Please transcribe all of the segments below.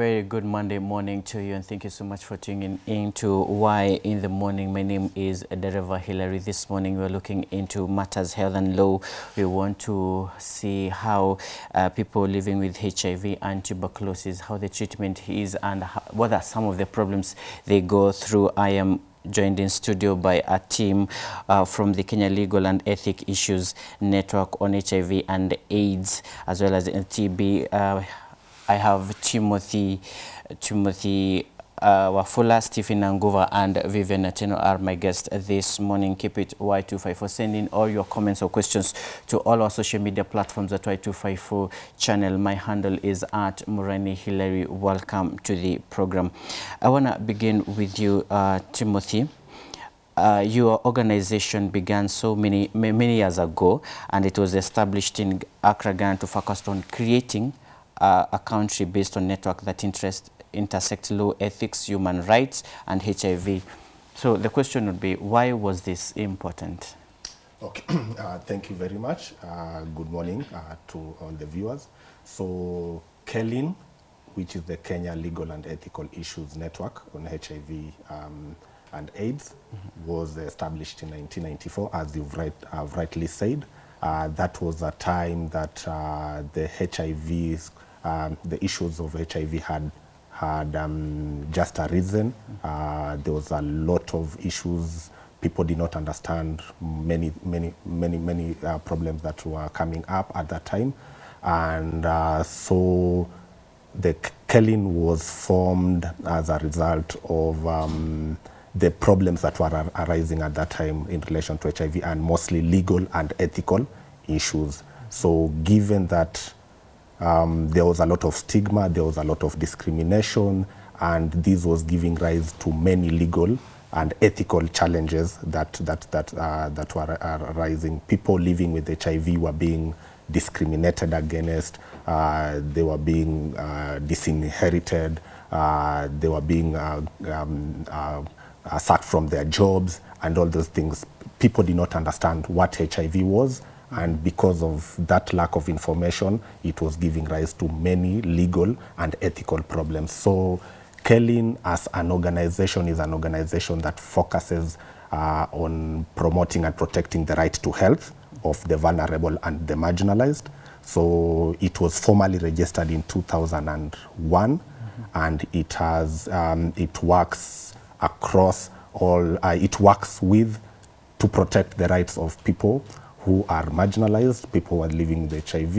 very good Monday morning to you, and thank you so much for tuning in to Why in the Morning. My name is Dereva Hillary. This morning we're looking into matters health and law. We want to see how people living with HIV and tuberculosis, how the treatment is, and how, what are some of the problems they go through. I am joined in studio by a team from the Kenya Legal and Ethic Issues Network on HIV and AIDS, as well as TB. I have Timothy Wafula, Stephen Nanguva, and Vivian Atieno are my guests this morning. Keep it Y254. Send in all your comments or questions to all our social media platforms at Y254 Channel. My handle is at Murani Hilary. Welcome to the program. I want to begin with you, Timothy. Your organization began so many years ago, and it was established in Accra, Ghana, to focus on creating a country based on network that intersect law, ethics, human rights, and HIV. So the question would be, why was this important? Okay, thank you very much. Good morning to all the viewers. So KELIN, which is the Kenya Legal and Ethical Issues Network on HIV and AIDS, was established in 1994, as you've rightly said. That was a time that the issues of HIV had just arisen. There was a lot of issues. People did not understand many problems that were coming up at that time. And so the KELIN was formed as a result of the problems that were arising at that time in relation to HIV, and mostly legal and ethical issues. So given that there was a lot of stigma, there was a lot of discrimination, and this was giving rise to many legal and ethical challenges that were arising. People living with HIV were being discriminated against, they were being disinherited, they were being sacked from their jobs, and all those things. People did not understand what HIV was, and because of that lack of information, it was giving rise to many legal and ethical problems. So KELIN as an organization is an organization that focuses on promoting and protecting the right to health of the vulnerable and the marginalized. So it was formally registered in 2001, and it has it works across all, it works with to protect the rights of people who are marginalized, people who are living with HIV,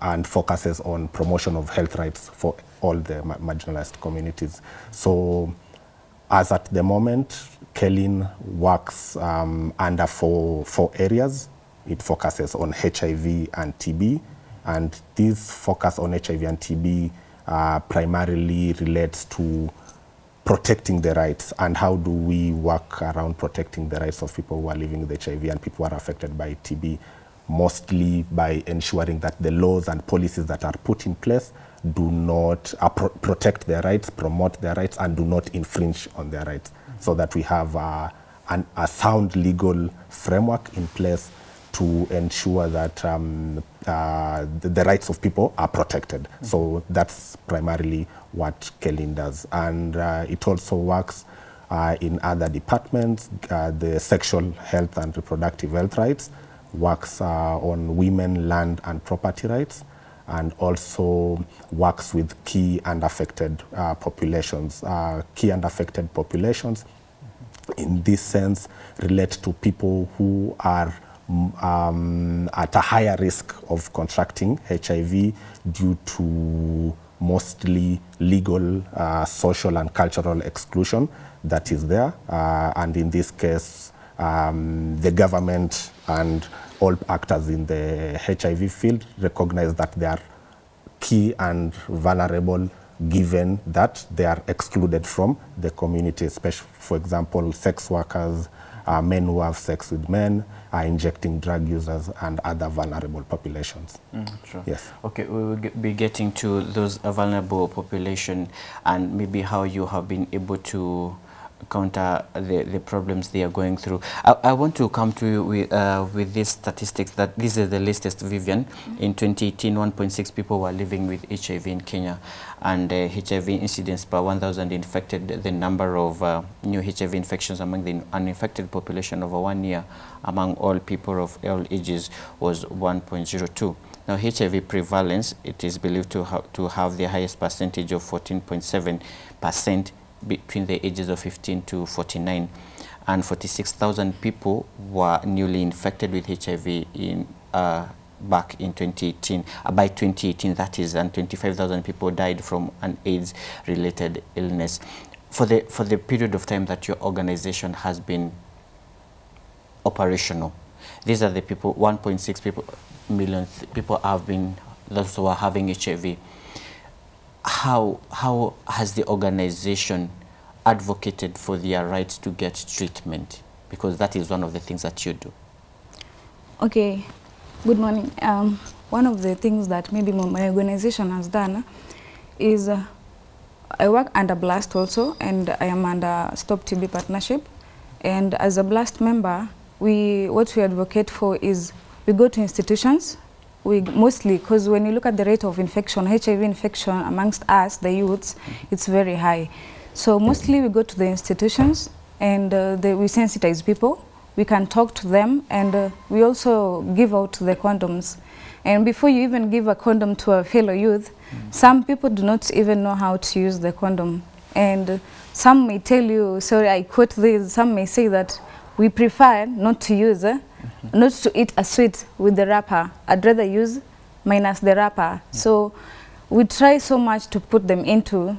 and focuses on promotion of health rights for all the marginalized communities. So as at the moment, KELIN works under four areas. It focuses on HIV and TB, and this focus on HIV and TB primarily relates to protecting the rights, and how do we work around protecting the rights of people who are living with HIV and people who are affected by TB, mostly by ensuring that the laws and policies that are put in place do not protect their rights, promote their rights, and do not infringe on their rights, so that we have a sound legal framework in place to ensure that the rights of people are protected. So that's primarily what KELIN does. And it also works in other departments. The sexual health and reproductive health rights, works on women, land and property rights, and also works with key and affected populations. Key and affected populations, in this sense, relate to people who are at a higher risk of contracting HIV due to mostly legal, social and cultural exclusion that is there. And in this case, the government and all actors in the HIV field recognize that they are key and vulnerable, given that they are excluded from the community, especially, for example, sex workers, men who have sex with men, are injecting drug users, and other vulnerable populations. Sure. Yes. Okay, we will be getting to those vulnerable population, and maybe how you have been able to counter the problems they are going through. I want to come to you with these statistics that this is the latest, Vivian. Mm-hmm. In 2018, 1.6 people were living with HIV in Kenya, and HIV incidence per 1,000 infected, the number of new HIV infections among the uninfected population over 1 year among all people of all ages was 1.02. Now, HIV prevalence, it is believed to have the highest percentage of 14.7% between the ages of 15 to 49, and 46,000 people were newly infected with HIV in back in 2018. By 2018, that is, and 25,000 people died from an AIDS-related illness. For the period of time that your organization has been operational, these are the people. 1.6 million people have been those who are having HIV. How has the organization advocated for their rights to get treatment? Because that is one of the things that you do. Okay, good morning. One of the things that maybe my organization has done is I work under BLAST also, and I am under Stop TB Partnership. And as a BLAST member, what we advocate for is we go to institutions. We mostly, because when you look at the rate of infection, HIV infection amongst us, the youths, it's very high. So mostly we go to the institutions and we sensitize people. We can talk to them, and we also give out the condoms. And before you even give a condom to a fellow youth, some people do not even know how to use the condom. And some may tell you, sorry, I quote this, some may say that we prefer not to use not to eat a sweet with the wrapper. I'd rather use minus the wrapper. Mm. So we try so much to put them into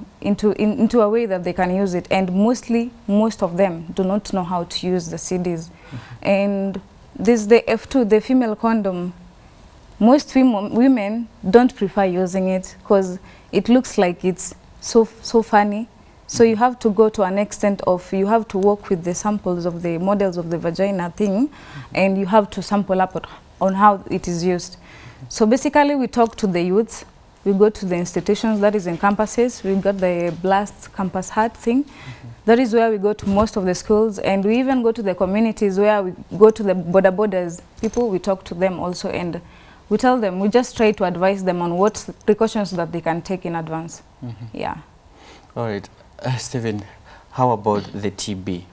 a way that they can use it. And most of them do not know how to use the CDs. Mm-hmm. And this, the F2, the female condom, most women don't prefer using it because it looks like it's so funny. So you have to go to an extent of, you have to work with the samples of the models of the vagina thing, and you have to sample up on how it is used. So basically we talk to the youths, we go to the institutions, that is in campuses, we've got the BLAST campus heart thing. That is where we go to most of the schools, and we even go to the communities where we go to the borders. People, we talk to them also, and we tell them, we just try to advise them on what precautions that they can take in advance. Yeah. All right. Stephen, how about the TB?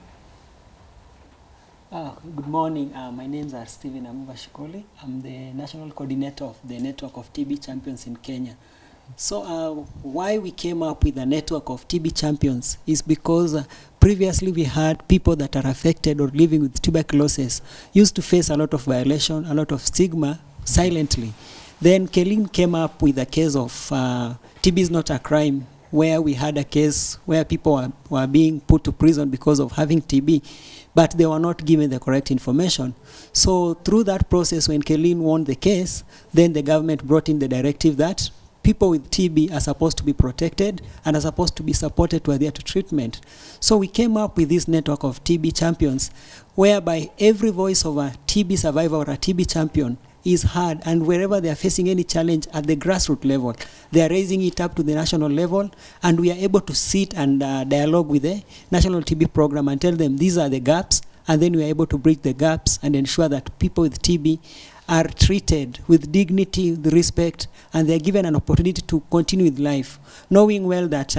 Good morning. My names are Stephen Amuba Shikoli. I'm the national coordinator of the network of TB champions in Kenya. So why we came up with a network of TB champions is because previously we had people that are affected or living with tuberculosis used to face a lot of violation, a lot of stigma silently. Then KELIN came up with a case of TB is not a crime, where we had a case where people were being put to prison because of having TB, but they were not given the correct information. So through that process, when KELIN won the case, then the government brought in the directive that people with TB are supposed to be protected and are supposed to be supported to adhere to treatment. So we came up with this network of TB champions, whereby every voice of a TB survivor or a TB champion is hard, and wherever they are facing any challenge at the grassroots level, they are raising it up to the national level, and we are able to sit and dialogue with the national TB program and tell them these are the gaps, and then we are able to bridge the gaps and ensure that people with TB are treated with dignity, with respect, and they are given an opportunity to continue with life, knowing well that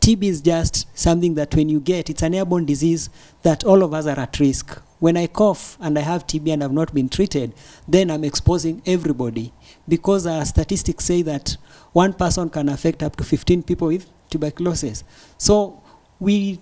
TB is just something that when you get, it's an airborne disease that all of us are at risk. When I cough and I have TB and I've not been treated, then I'm exposing everybody, because statistics say that one person can affect up to 15 people with tuberculosis. So we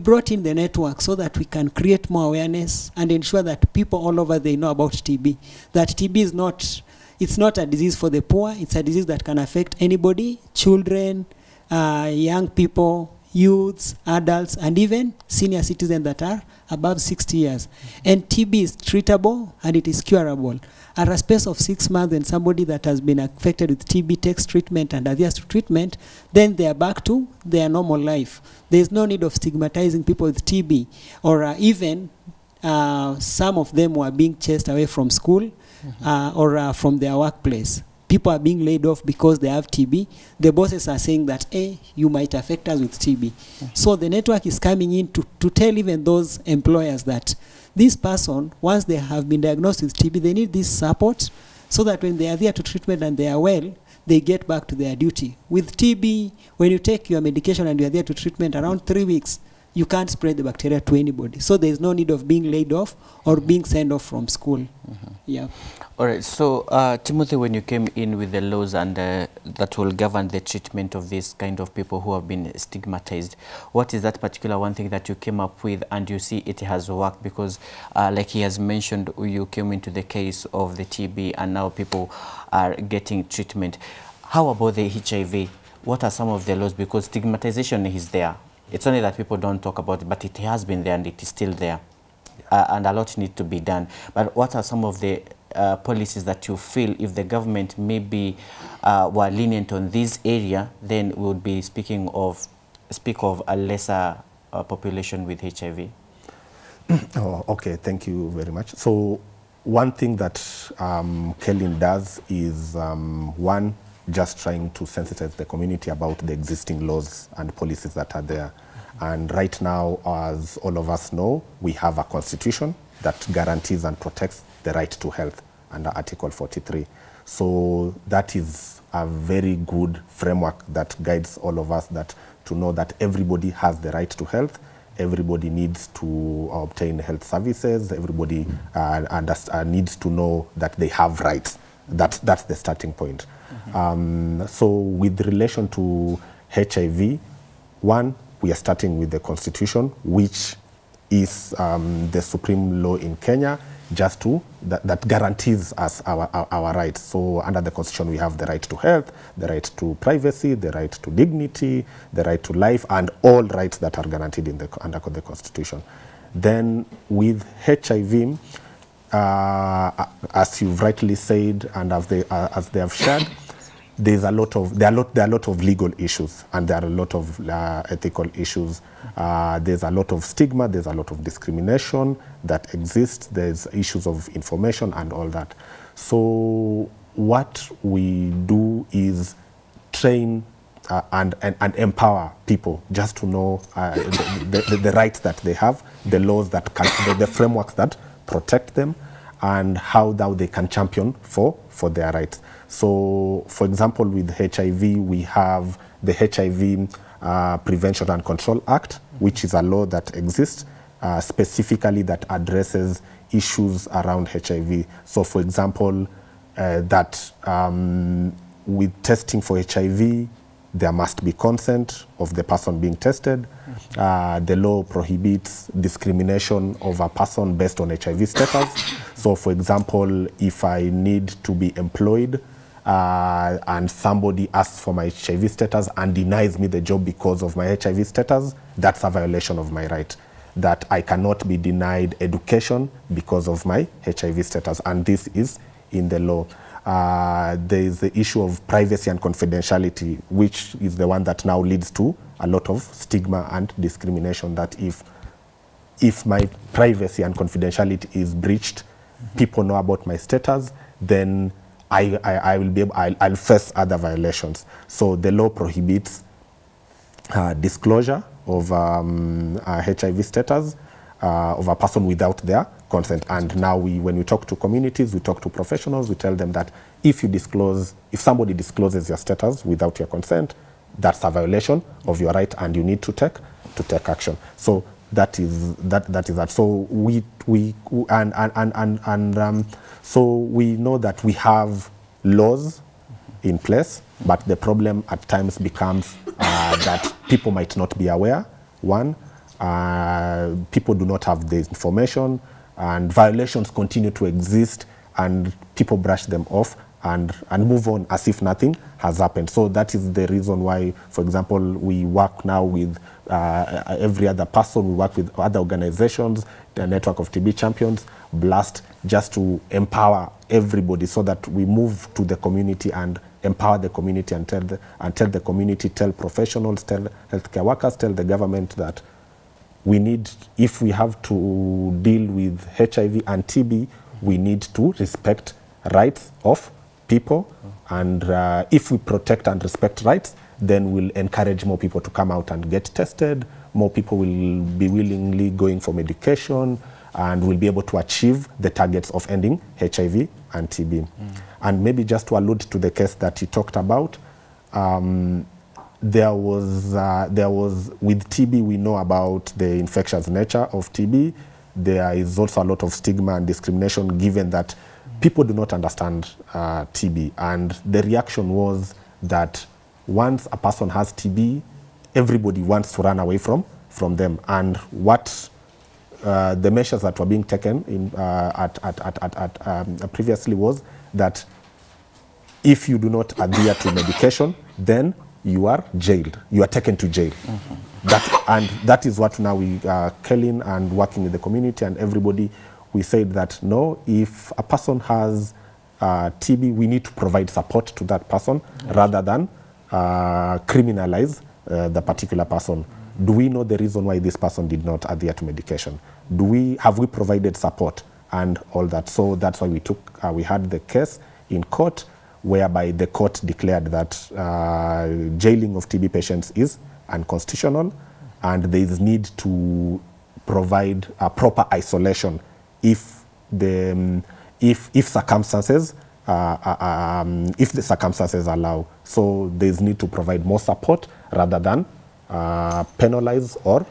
brought in the network so that we can create more awareness and ensure that people all over, they know about TB, that TB is not, it's not a disease for the poor, it's a disease that can affect anybody, children, young people, youths, adults, and even senior citizens that are above 60 years. And TB is treatable and it is curable. At a space of 6 months, when somebody that has been affected with TB takes treatment and adheres to treatment, then they are back to their normal life. There is no need of stigmatizing people with TB, or even some of them were being chased away from school or from their workplace. People are being laid off because they have TB. The bosses are saying that, hey, you might affect us with TB. Okay. So the network is coming in to tell even those employers that this person, once they have been diagnosed with TB, they need this support so that when they are there to treatment and they are well, they get back to their duty. With TB, when you take your medication and you are there to treatment around 3 weeks, you can't spread the bacteria to anybody. So there's no need of being laid off or being sent off from school. Mm-hmm. Yeah. All right. So, Timothy, when you came in with the laws and that will govern the treatment of these kind of people who have been stigmatized, what is that particular one thing that you came up with and you see it has worked? Because like he has mentioned, you came into the case of the TB and now people are getting treatment. How about the HIV? What are some of the laws? Because stigmatization is there. It's only that people don't talk about it, but it has been there and it is still there. Yeah. And a lot needs to be done. But what are some of the policies that you feel if the government maybe were lenient on this area, then we would be speak of a lesser population with HIV? Oh, okay, thank you very much. So one thing that KELIN does is, one, just trying to sensitize the community about the existing laws and policies that are there. Mm-hmm. And right now, as all of us know, we have a constitution that guarantees and protects the right to health under Article 43. So that is a very good framework that guides all of us to know that everybody has the right to health, everybody needs to obtain health services, everybody needs to know that they have rights. That's the starting point. Mm-hmm. So with relation to HIV, one, we are starting with the constitution, which is the supreme law in Kenya, just to, that guarantees us our rights. So under the constitution, we have the right to health, the right to privacy, the right to dignity, the right to life, and all rights that are guaranteed under the constitution. Then with HIV, as you've rightly said, and as they have shared, there are a lot of legal issues, and there are a lot of ethical issues. There's a lot of stigma. There's a lot of discrimination that exists. There's issues of information and all that. So what we do is train and empower people just to know the rights that they have, the laws that the frameworks that protect them, and how they can champion for their rights. So, for example, with HIV, we have the HIV Prevention and Control Act, which is a law that exists specifically that addresses issues around HIV. So, for example, with testing for HIV, there must be consent of the person being tested. The law prohibits discrimination of a person based on HIV status. So, for example, if I need to be employed and somebody asks for my HIV status and denies me the job because of my HIV status, that's a violation of my right. That I cannot be denied education because of my HIV status. And this is in the law. There is the issue of privacy and confidentiality, which is the one that now leads to a lot of stigma and discrimination, that if my privacy and confidentiality is breached, people know about my status, then I'll face other violations. So the law prohibits disclosure of HIV status of a person without their consent. And now when we talk to communities, we talk to professionals, we tell them that if somebody discloses your status without your consent, that's a violation of your right and you need to take action. So that is that. So we know that we have laws in place, but the problem at times becomes that people might not be aware. One, people do not have the information, and violations continue to exist, and people brush them off and move on as if nothing has happened. So that is the reason why, for example, we work now with every other person, we work with other organizations, the Network of TB Champions, BLAST, just to empower everybody so that we move to the community and empower the community and tell the community, tell professionals, tell healthcare workers, tell the government that we need, if we have to deal with HIV and TB, we need to respect rights of people And if we protect and respect rights, then we'll encourage more people to come out and get tested. More people will be willingly going for medication, and we'll be able to achieve the targets of ending HIV and TB. Mm. And maybe just to allude to the case that you talked about, there was with TB, we know about the infectious nature of TB. There is also a lot of stigma and discrimination, given that people do not understand TB. And the reaction was that once a person has TB, everybody wants to run away from them. And what the measures that were being taken in, previously was that if you do not adhere to medication, then you are jailed. You are taken to jail. Mm-hmm. And that is what now we, KELIN and working with the community and everybody, we said that no, if a person has TB, we need to provide support to that person, yes, rather than criminalize the particular person. Do we know the reason why this person did not adhere to medication? Have we provided support and all that? So that's why we had the case in court, whereby the court declared that jailing of TB patients is unconstitutional, and there is need to provide a proper isolation if the circumstances allow. So there is need to provide more support rather than penalize or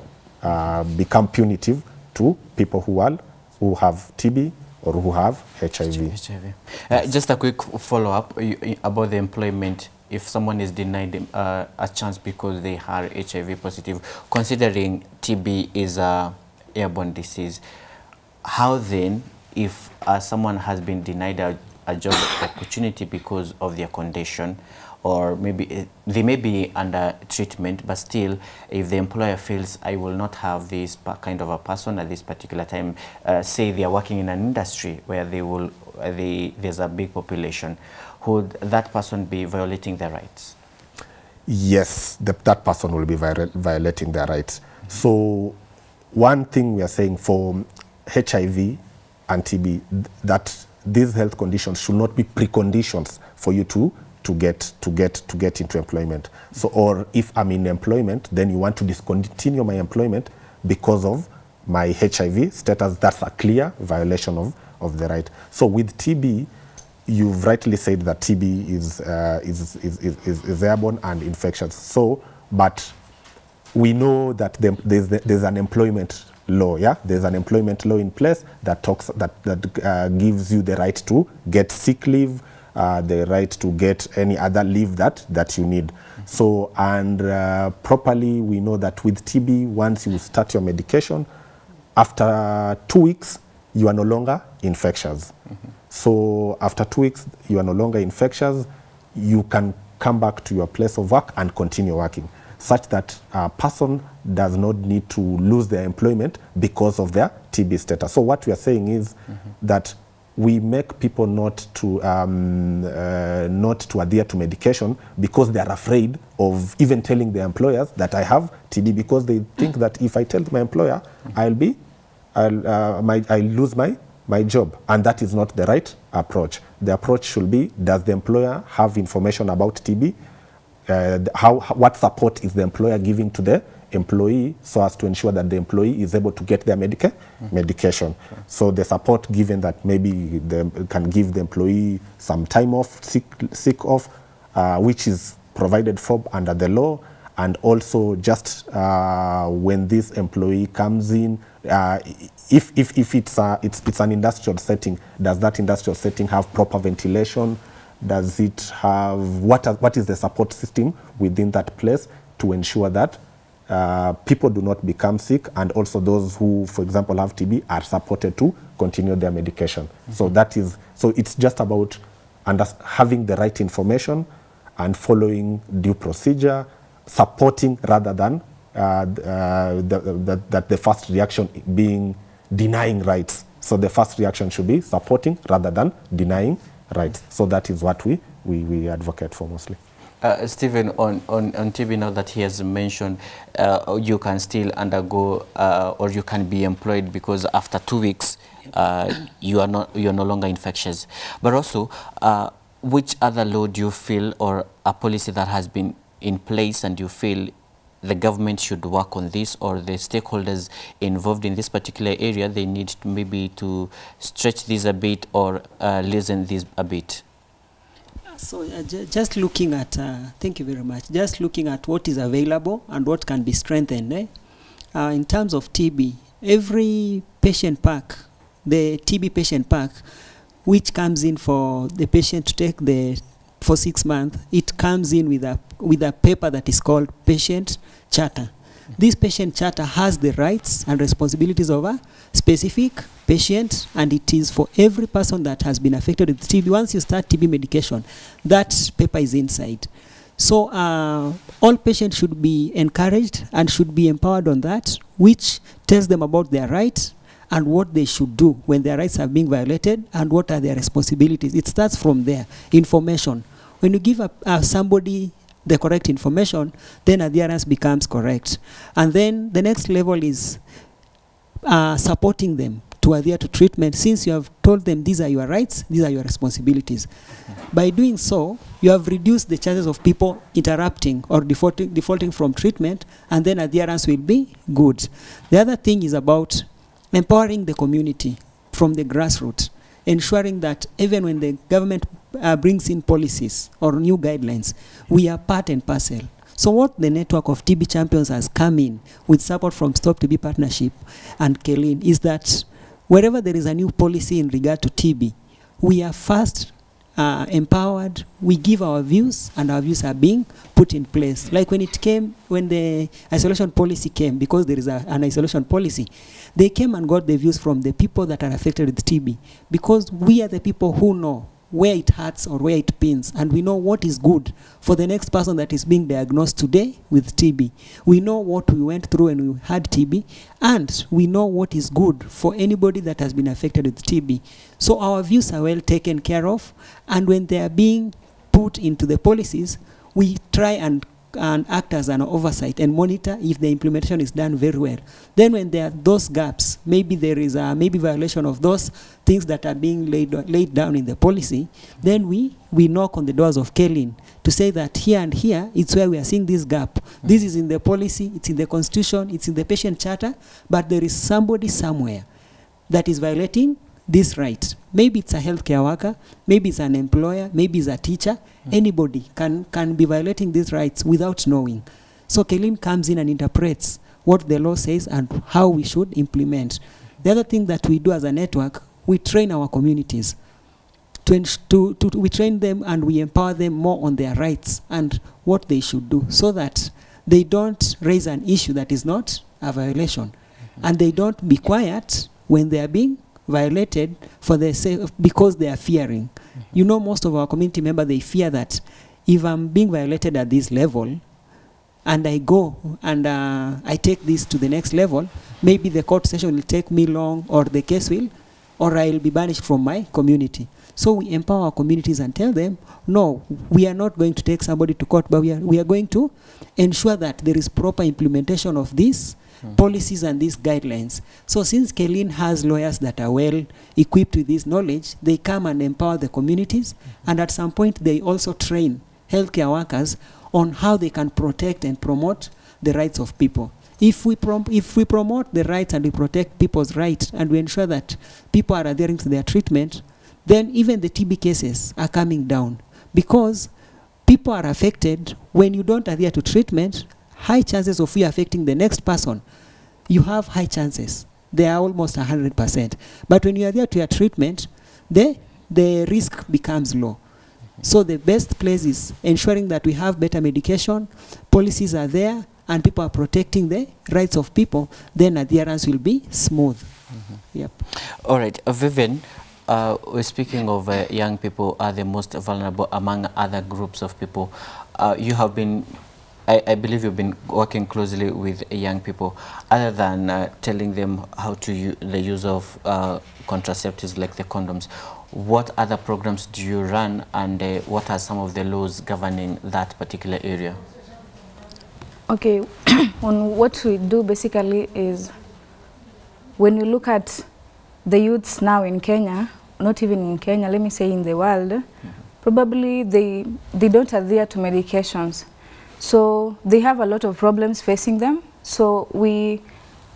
become punitive to people who have TB or who have HIV. Just a quick follow-up about the employment. If someone is denied a chance because they are HIV positive, considering TB is an airborne disease, how then, if someone has been denied a job opportunity because of their condition, or maybe they may be under treatment, but still, if the employer feels I will not have this kind of a person at this particular time, say they are working in an industry where they will, there's a big population, would that person be violating their rights? Yes, that person will be violating their rights. Mm-hmm. So one thing we are saying for HIV and TB, that these health conditions should not be preconditions for you to get into employment. So, or if I'm in employment, then you want to discontinue my employment because of my HIV status, that's a clear violation of the right. So with TB, you've rightly said that TB is airborne and infectious. So, but we know that there's an employment law, yeah? There's an employment law in place that gives you the right to get sick leave, the right to get any other leave that you need. Mm-hmm. So, and properly, we know that with TB, once you start your medication, after 2 weeks, you are no longer infectious. Mm-hmm. So after 2 weeks, you are no longer infectious. You can come back to your place of work and continue working, such that a person does not need to lose their employment because of their TB status. So what we are saying is that we make people not to adhere to medication because they are afraid of even telling their employers that I have TB, because they think that if I tell my employer, I'll lose my job, and that is not the right approach. The approach should be, does the employer have information about TB? What support is the employer giving to the employee so as to ensure that the employee is able to get their medication? Okay. So the support given, that maybe they can give the employee some time off, sick off, which is provided for under the law, and also just when this employee comes in, if it's an industrial setting, does that industrial setting have proper ventilation? Does it have, what is the support system within that place to ensure that people do not become sick, and also those who, for example, have TB are supported to continue their medication. Mm-hmm. So that is, so it's just about having the right information and following due procedure, supporting rather than the first reaction being denying rights. So the first reaction should be supporting rather than denying rights. So that is what we advocate for mostly. Stephen, on TB, now that he has mentioned, you can still undergo or you can be employed because after 2 weeks you are no longer infectious. But also which other law do you feel, or a policy that has been in place and you feel the government should work on this, or the stakeholders involved in this particular area, they need to maybe to stretch this a bit or loosen this a bit? So just looking at, thank you very much, just looking at what is available and what can be strengthened. In terms of TB, every patient pack, the TB patient pack, which comes in for the patient to take the for 6 months, it comes in with a paper that is called patient charter. This patient charter has the rights and responsibilities of a specific patient, and it is for every person that has been affected with TB. Once you start TB medication, that paper is inside. So all patients should be encouraged and should be empowered on that, which tells them about their rights and what they should do when their rights are being violated and what are their responsibilities. It starts from there. Information. When you give somebody the correct information, then adherence becomes correct. And then the next level is supporting them to adhere to treatment, since you have told them these are your rights, these are your responsibilities. Okay. By doing so, you have reduced the chances of people interrupting or defaulting from treatment, and then adherence will be good. The other thing is about empowering the community from the grassroots, ensuring that even when the government brings in policies or new guidelines, we are part and parcel. So what the network of TB champions has come in with support from Stop TB Partnership and KELIN is that wherever there is a new policy in regard to TB, we are first empowered, we give our views, and our views are being put in place. Like when it came, when the isolation policy came, because there is an isolation policy, they came and got the views from the people that are affected with TB, because we are the people who know where it hurts or where it pins, and we know what is good for the next person that is being diagnosed today with TB. We know what we went through when we had TB, and we know what is good for anybody that has been affected with TB. So our views are well taken care of, and when they are being put into the policies, we try and act as an oversight and monitor if the implementation is done very well. Then when there are those gaps, maybe there is a violation of those things that are being laid down in the policy, then we knock on the doors of KELIN to say that here and here, it's where we are seeing this gap. This is in the policy, it's in the constitution, it's in the patient charter, but there is somebody somewhere that is violating this right. Maybe it's a healthcare worker, maybe it's an employer, maybe it's a teacher. Anybody can be violating these rights without knowing. So KELIN comes in and interprets what the law says and how we should implement. The other thing that we do as a network, we train our communities. We train them and we empower them more on their rights and what they should do, so that they don't raise an issue that is not a violation. And they don't be quiet when they are being violated for their sake, because they are fearing. You know, most of our community members, they fear that if I'm being violated at this level and I go and I take this to the next level, maybe the court session will take me long, or the case will, or I'll be banished from my community. So we empower our communities and tell them, no, we are not going to take somebody to court, but we are going to ensure that there is proper implementation of this policies and these guidelines. So since KELIN has lawyers that are well equipped with this knowledge, they come and empower the communities, and at some point they also train healthcare workers on how they can protect and promote the rights of people. If we promote the rights and we protect people's rights, and we ensure that people are adhering to their treatment, then even the TB cases are coming down, because people are affected. When you don't adhere to treatment, high chances of you affecting the next person, you have high chances. They are almost 100%. But when you adhere to your treatment, the risk becomes low. So the best place is ensuring that we have better medication, policies are there, and people are protecting the rights of people, then adherence will be smooth. Yep. All right, Vivian, we're speaking of young people are the most vulnerable among other groups of people. You have been, I believe you've been working closely with young people, other than telling them how to the use of contraceptives like the condoms. What other programs do you run, and what are some of the laws governing that particular area? Okay, on what we do basically is, when you look at the youths now in Kenya, not even in Kenya, let me say in the world, probably they don't adhere to medications. So they have a lot of problems facing them. So we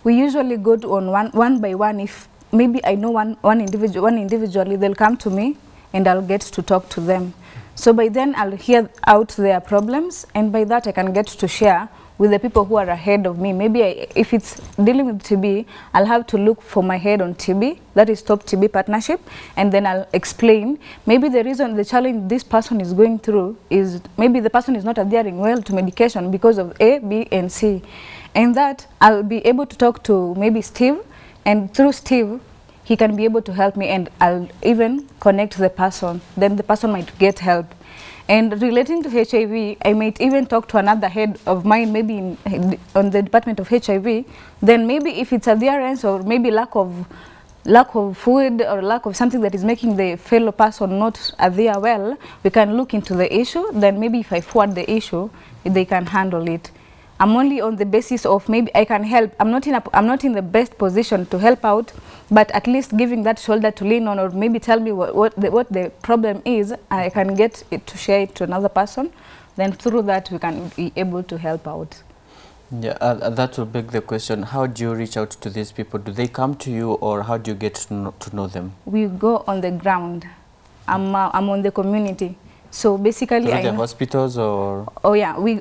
usually go on one by one. If maybe I know one individually, they'll come to me and I'll get to talk to them. So by then I'll hear out their problems, and by that I can get to share with the people who are ahead of me. Maybe if it's dealing with TB, I'll have to look for my head on TB, that is Stop TB Partnership, and then I'll explain. Maybe the reason, the challenge this person is going through is maybe the person is not adhering well to medication because of A, B, and C. And that I'll be able to talk to maybe Steve, and through Steve, he can be able to help me, and I'll even connect the person. Then the person might get help. And relating to HIV, I might even talk to another head of mine, maybe on the Department of HIV. Then maybe if it's adherence or maybe lack of food or lack of something that is making the fellow person not adhere well, we can look into the issue. Then maybe if I forward the issue, they can handle it. I'm only on the basis of maybe I can help. I'm not in the best position to help out, but at least giving that shoulder to lean on, or maybe tell me what the problem is, I can get it to share it to another person. Then through that, we can be able to help out. Yeah, that will beg the question, how do you reach out to these people? Do they come to you, or how do you get to know them? We go on the ground. I'm on the community. So basically, the hospitals or? Oh yeah, we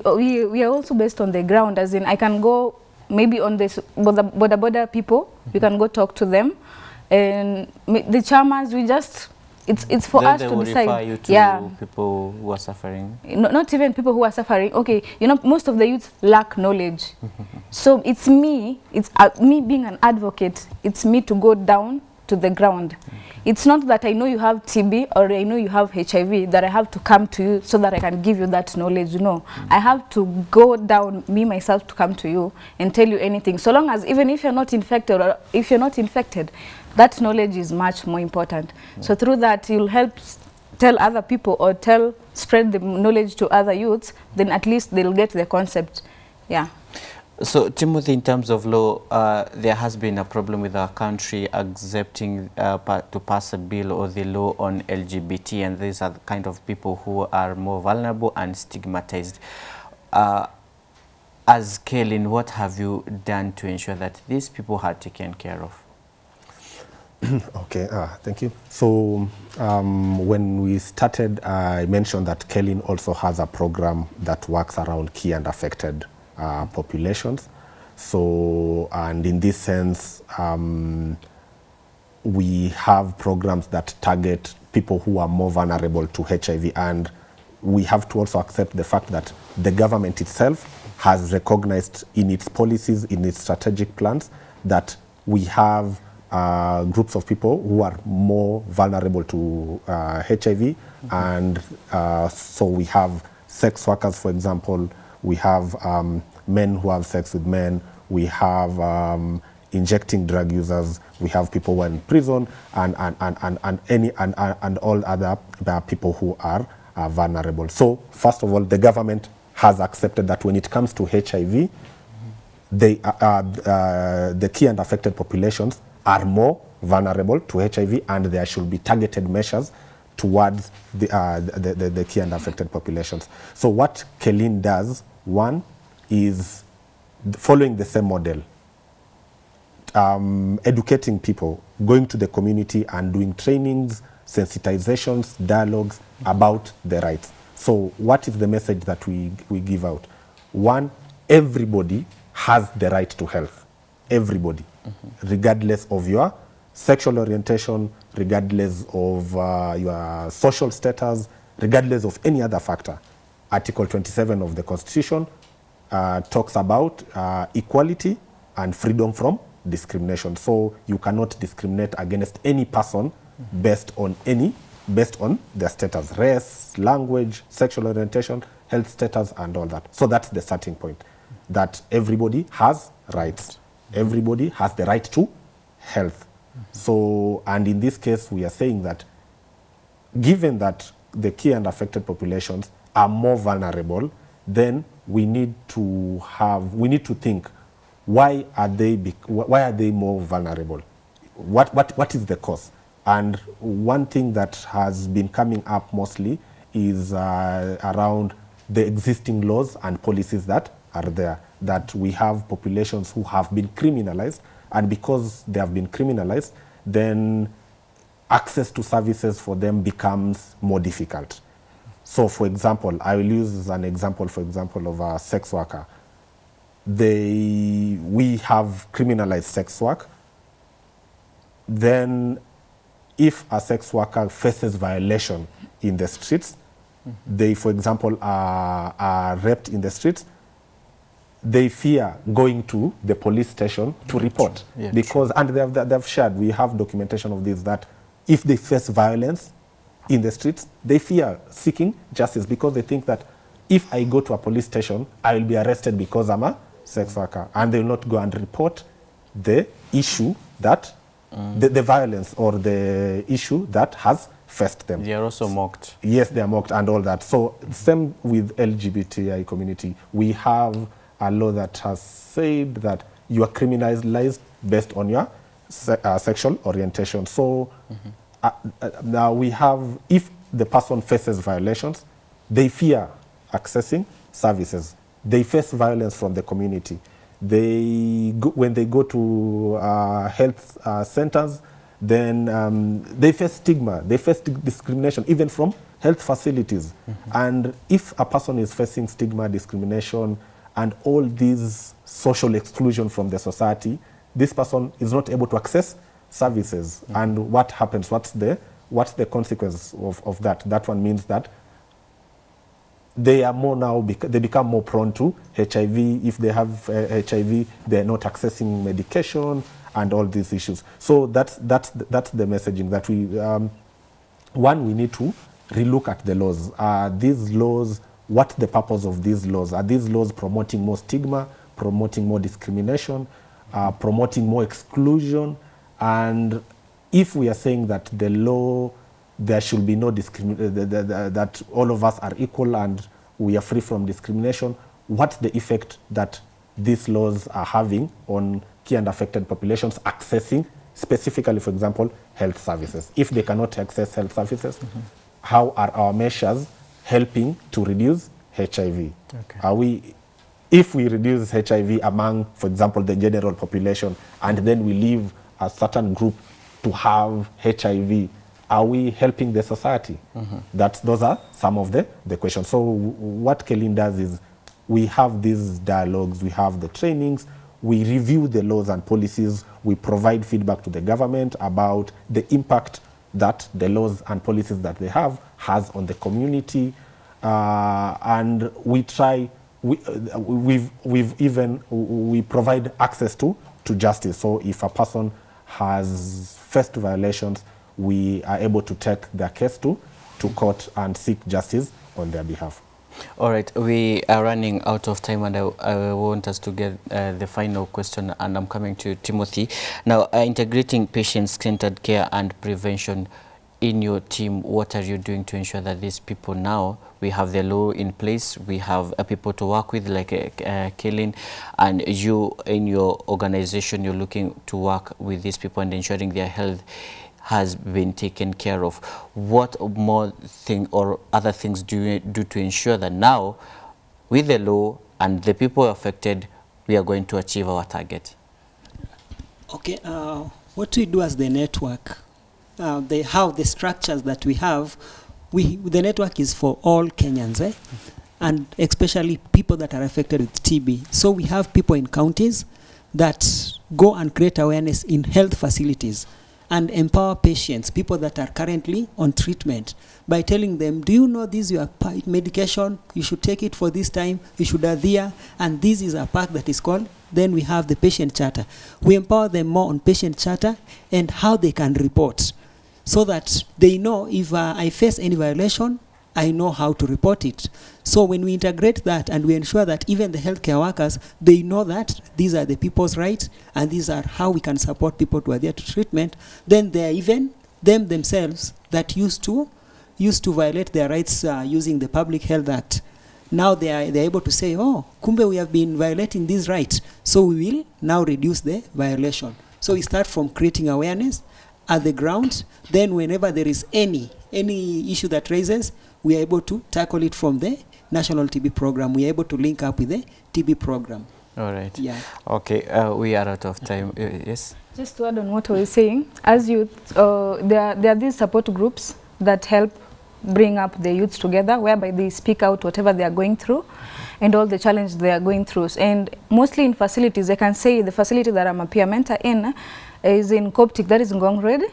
are also based on the ground, as in I can go maybe on this border people, we can go talk to them, and the charmers, we just, it's for us to decide. They will refer you to people who are suffering? No, not even people who are suffering. Okay, you know, most of the youth lack knowledge. So it's me being an advocate, it's me to go down to the ground. It's not that I know you have TB or I know you have HIV that I have to come to you so that I can give you that knowledge. No, I have to go down, me myself, to come to you and tell you anything. So long as, even if you're not infected, or if you're not infected, that knowledge is much more important. So through that, you'll help tell other people, or spread the knowledge to other youths. Then at least they'll get the concept. Yeah. So, Timothy, in terms of law, there has been a problem with our country accepting to pass a bill or the law on LGBT, and these are the kind of people who are more vulnerable and stigmatized. As KELIN, what have you done to ensure that these people are taken care of? Okay, thank you. So, when we started, I mentioned that KELIN also has a program that works around key and affected populations. So, and in this sense, we have programs that target people who are more vulnerable to HIV, and we have to also accept the fact that the government itself has recognized in its policies, in its strategic plans, that we have groups of people who are more vulnerable to HIV, and so we have sex workers, for example, we have men who have sex with men, we have injecting drug users, we have people who are in prison, and all other people who are vulnerable. So first of all, the government has accepted that when it comes to HIV, the key and affected populations are more vulnerable to HIV, and there should be targeted measures towards the key and affected populations. So what KELIN does, one, is following the same model, educating people, going to the community and doing trainings, sensitizations, dialogues about their rights. So what is the message that we give out? One, everybody has the right to health. Everybody, regardless of your sexual orientation, regardless of your social status, regardless of any other factor. Article 27 of the Constitution talks about equality and freedom from discrimination. So you cannot discriminate against any person based on their status, race, language, sexual orientation, health status, and all that. So that's the starting point, that everybody has rights. Everybody has the right to health. So, and in this case, we are saying that given that the key and affected populations are more vulnerable, then we need to think, why are they more vulnerable? What is the cause? And one thing that has been coming up mostly is around the existing laws and policies that are there, that we have populations who have been criminalized, and because they have been criminalized, then access to services for them becomes more difficult. So for example, I will use an example, for example, of a sex worker. We have criminalized sex work. Then if a sex worker faces violation in the streets, they, for example, are raped in the streets, they fear going to the police station to report. Yeah, because, and they have shared, we have documentation of this, that if they face violence in the streets, they fear seeking justice because they think that if I go to a police station, I will be arrested because I'm a sex worker. And they will not go and report the issue that, the violence or the issue that has faced them. They are also mocked. Yes, they are mocked and all that. So same with LGBTI community. We have a law that has said that you are criminalized based on your sexual orientation. So now we have, if the person faces violations, they fear accessing services. They face violence from the community. When they go to health centers, then they face stigma, they face discrimination, even from health facilities. And if a person is facing stigma, discrimination, and all these social exclusion from the society, this person is not able to access services. And what happens? What's the consequence of that? That one means that they are more now, they become more prone to HIV. If they have HIV, they're not accessing medication and all these issues. So that's the messaging that we, one, we need to relook at the laws. These laws, what's the purpose of these laws? Are these laws promoting more stigma, promoting more discrimination, promoting more exclusion? And if we are saying that the law, there should be no discrimination, that all of us are equal and we are free from discrimination, what's the effect that these laws are having on key and affected populations accessing, specifically, for example, health services? If they cannot access health services, how are our measures helping to reduce HIV? Are we, if we reduce HIV among, for example, the general population, and then we leave a certain group to have HIV, are we helping the society? Those are some of the questions. So what KELIN does is we have these dialogues, we have the trainings, we review the laws and policies, we provide feedback to the government about the impact that the laws and policies that they have has on the community. And we try, we provide access to justice. So if a person has faced violations, we are able to take their case to court and seek justice on their behalf. All right, we are running out of time, and I want us to get the final question, and I'm coming to Timothy. Now, integrating patient-centered care and prevention in your team, what are you doing to ensure that these people, now we have the law in place, we have people to work with like KELIN, and you in your organization, you're looking to work with these people and ensuring their health has been taken care of. What more thing or other things do you do to ensure that now, with the law and the people affected, we are going to achieve our target? Okay, what we do as the network, the structures that we have, the network is for all Kenyans, and especially people that are affected with TB. So we have people in counties that go and create awareness in health facilities and empower patients, people that are currently on treatment, by telling them, do you know this is your medication, you should take it for this time, you should adhere, and this is a pack that is called, then we have the patient charter. We empower them more on patient charter and how they can report, so that they know if I face any violation, I know how to report it. So when we integrate that and we ensure that even the healthcare workers, they know that these are the people's rights and these are how we can support people to adhere to treatment, then they are even them themselves that used to violate their rights using the Public Health Act. Now they are able to say, oh, kumbe we have been violating these rights, so we will now reduce the violation. So we start from creating awareness at the ground, then whenever there is any issue that raises, we are able to tackle it from the national TB program. We are able to link up with the TB program. All right. Yeah. Okay, we are out of time. Yes? Just to add on what we're saying, as youth, there are these support groups that help bring up the youths together, whereby they speak out whatever they are going through and all the challenges they are going through. And mostly in facilities, I can say the facility that I'm a peer mentor in is in Coptic, that is in Gongred,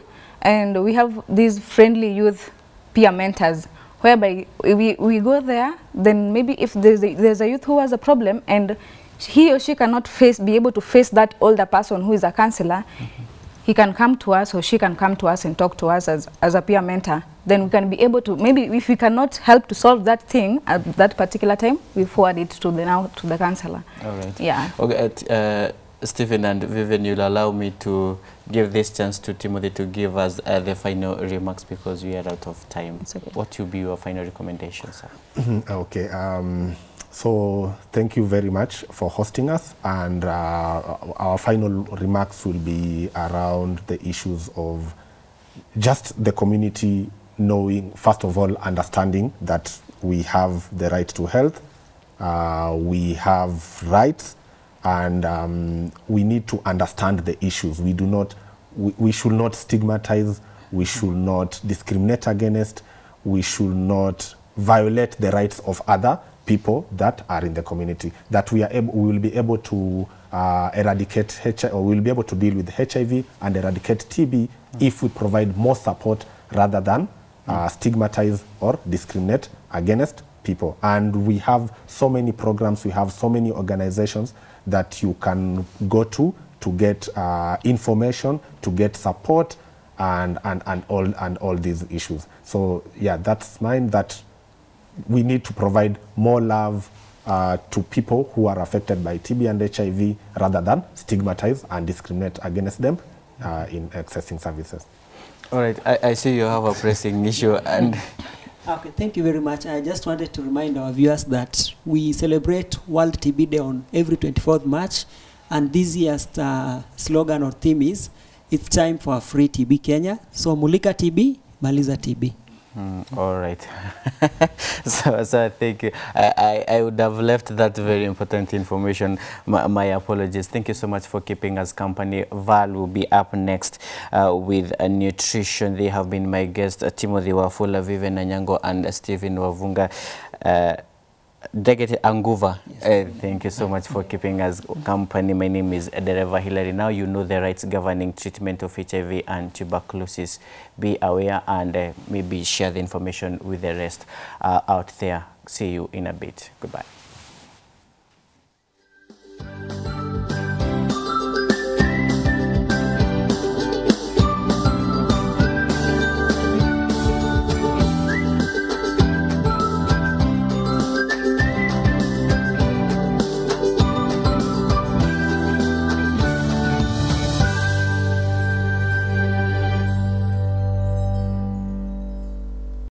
and we have these friendly youth peer mentors, whereby we go there, then maybe if there's a youth who has a problem and he or she cannot be able to face that older person who is a counselor, he can come to us or she can come to us and talk to us as a peer mentor. Then we can be able to, maybe if we cannot help to solve that thing at that particular time, we forward it to the counselor. All right. Yeah. Okay, Stephen and Vivian, you'll allow me to give this chance to Timothy to give us the final remarks because we are out of time. Okay. What will be your final recommendation, sir? Okay. So thank you very much for hosting us, and our final remarks will be around the issues of just the community knowing, first of all, understanding that we have the right to health, we have rights, and we need to understand the issues. We should not stigmatize, we should not discriminate against, we should not violate the rights of other people that are in the community, that we will be able to eradicate HIV, or we will be able to deal with HIV and eradicate TB if we provide more support rather than stigmatize or discriminate against people. And we have so many programs, we have so many organizations that you can go to get information, to get support, and all these issues. So yeah, that's mine. That we need to provide more love to people who are affected by TB and HIV rather than stigmatize and discriminate against them in accessing services. All right, I see you have a pressing issue. And okay, thank you very much. I just wanted to remind our viewers that we celebrate World TB Day on every 24th March, and this year's slogan or theme is, it's time for a free TB Kenya. So Mulika TB, Maliza TB. All right. so thank you. I would have left that very important information. My apologies. Thank you so much for keeping us company. Val will be up next with nutrition. They have been my guests, Timothy Wafula, Vivian Nyango, and Stephen Wavunga. Degete Anguva, thank you so much for keeping us company. My name is Dereva Hillary. Now you know the rights governing treatment of HIV and tuberculosis. Be aware and maybe share the information with the rest out there. See you in a bit. Goodbye.